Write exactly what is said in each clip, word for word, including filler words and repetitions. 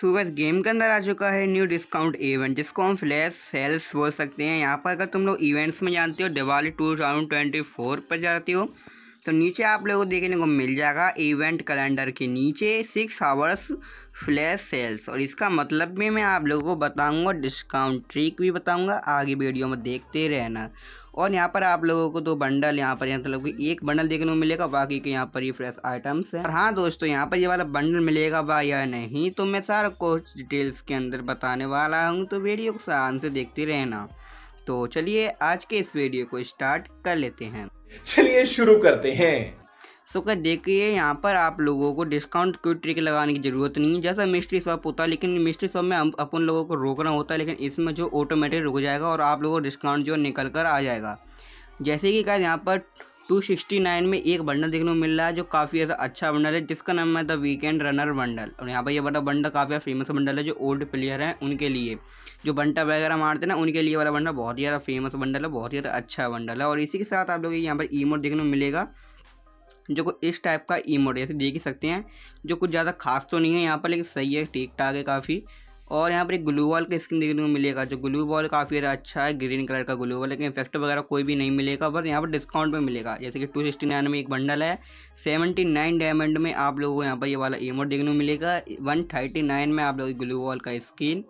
So guys game के अंदर आ चुका है न्यू डिस्काउंट इवेंट, जिसको हम फ्लैश सेल्स बोल सकते हैं। यहाँ पर अगर तुम लोग इवेंट्स में जानते हो Diwali two thousand twenty four पर जाते हो तो नीचे आप लोगों को देखने को मिल जाएगा इवेंट कैलेंडर के नीचे सिक्स आवर्स फ्लैश सेल्स। और इसका मतलब भी मैं आप लोगों को बताऊंगा, डिस्काउंट ट्रिक भी बताऊंगा, आगे वीडियो में देखते रहना। और यहाँ पर आप लोगों को तो बंडल यहाँ पर मतलब कि एक बंडल देखने को मिलेगा, बाकी के यहाँ पर ये फ्रेश आइटम्स हैं। और हाँ दोस्तों, यहाँ पर ये वाला बंडल मिलेगा बा या नहीं तो मैं सारा कुछ डिटेल्स के अंदर बताने वाला हूँ, तो वीडियो को ध्यान से देखते रहना। तो चलिए आज के इस वीडियो को स्टार्ट कर लेते हैं, चलिए शुरू करते हैं। सो क्या देखिए, यहाँ पर आप लोगों को डिस्काउंट कोई ट्रिक लगाने की ज़रूरत नहीं है। जैसा मिस्ट्री शॉप होता है, लेकिन मिस्ट्री शॉप में अपन लोगों को रोकना होता है, लेकिन इसमें जो ऑटोमेटिक रुक जाएगा और आप लोगों को डिस्काउंट जो निकल कर आ जाएगा। जैसे कि क्या यहाँ पर टू सिक्सटी नाइन में एक बंडल देखने को मिल रहा है, जो काफ़ी ऐसा अच्छा बंडल है, जिसका नाम है द वीकेंड रनर बंडल। और यहाँ पर ये बड़ा बंडल काफ़ी फेमस बंडल है, जो ओल्ड प्लेयर हैं उनके लिए, जो बंटा वगैरह मारते हैं ना उनके लिए वाला बंडल बहुत ही ज़्यादा फेमस बंडल है, बहुत ही ज़्यादा अच्छा बंडल है। और इसी के साथ आप लोग यहाँ पर ईमोट देखने को मिलेगा, जो कुछ इस टाइप का ईमोट जैसे देख ही सकते हैं, जो कुछ ज़्यादा खास तो नहीं है यहाँ पर, लेकिन सही है, ठीक ठाक है काफ़ी। और यहाँ पर एक ग्लू बॉल का स्किन देखने को मिलेगा, जो ग्लू बॉल काफ़ी अच्छा है, ग्रीन कलर का ग्लू बॉल, लेकिन इफेक्ट वगैरह कोई भी नहीं मिलेगा, बस यहाँ पर डिस्काउंट में मिलेगा। जैसे कि टू सिक्सटी नाइन में एक बंडल है, सेवेंटी नाइन डायमंड में आप लोगों को यहाँ पर ये वाला इमोट देखने को मिलेगा, वन थर्टी नाइन में आप लोग ग्लू बॉल का स्किन,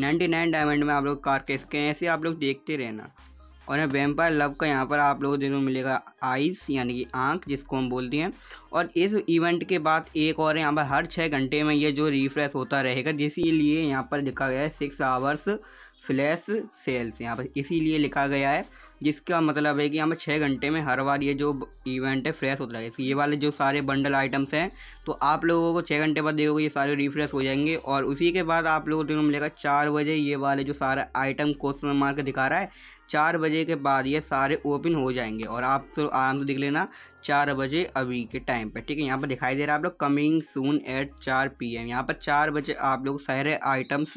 नाइन्टी नाइन डायमंड में आप लोग कार का स्किन, ऐसे आप लोग देखते रहना। और यहाँ वैम्पायर लव का यहाँ पर आप लोगों को देखने को मिलेगा आइस, यानी कि आँख जिसको हम बोलते हैं। और इस इवेंट के बाद एक और यहाँ पर हर छः घंटे में ये जो रिफ्रेश होता रहेगा, जिसलिए यहाँ पर लिखा गया है सिक्स आवर्स फ्लैश सेल्स, यहाँ पर इसीलिए लिखा गया है, जिसका मतलब है कि यहाँ पर छः घंटे में हर बार ये जो इवेंट है फ्रेश होता रहेगा। ये वाले जो सारे बंडल आइटम्स हैं तो आप लोगों को छः घंटे बाद देखोगे ये सारे रिफ्रेश हो जाएंगे। और उसी के बाद आप लोगों को देखने को मिलेगा चार बजे ये वाले जो सारा आइटम क्वेश्चन मार के दिखा रहा है, चार बजे के बाद ये सारे ओपन हो जाएंगे। और आप तो आराम से देख लेना चार बजे अभी के टाइम पे, ठीक है। यहाँ पर दिखाई दे रहा है आप लोग coming soon at four P M, यहाँ पर चार बजे आप लोग सारे आइटम्स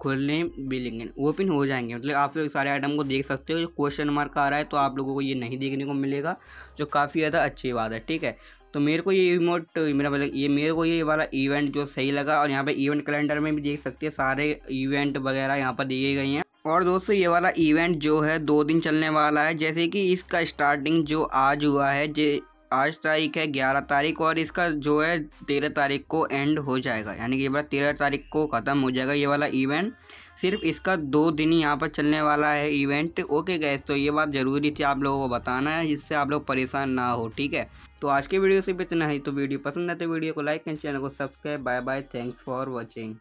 खोलने मिलेंगे, ओपन हो जाएंगे, मतलब आप लोग सारे आइटम को देख सकते हो। जो क्वेश्चन मार्क आ रहा है तो आप लोगों को ये नहीं देखने को मिलेगा, जो काफ़ी ज़्यादा अच्छी बात है, ठीक है। तो मेरे को ये इमोट मेरा मतलब ये मेरे को ये वाला इवेंट जो सही लगा। और यहाँ पर इवेंट कैलेंडर में भी देख सकते हैं सारे इवेंट वगैरह यहाँ पर दिए गए हैं। और दोस्तों ये वाला इवेंट जो है दो दिन चलने वाला है, जैसे कि इसका स्टार्टिंग जो आज हुआ है, जे आज तारीख है ग्यारह तारीख, और इसका जो है तेरह तारीख को एंड हो जाएगा, यानी कि ये बार तेरह तारीख को ख़त्म हो जाएगा ये वाला इवेंट। सिर्फ इसका दो दिन ही यहाँ पर चलने वाला है इवेंट। ओके गाइस, तो ये बात ज़रूरी थी आप लोगों को बताना है, जिससे आप लोग परेशान ना हो, ठीक है। तो आज के वीडियो से इतना ही। तो वीडियो पसंद आए तो वीडियो को लाइक एंड चैनल को subscribe. Bye bye, thanks for watching.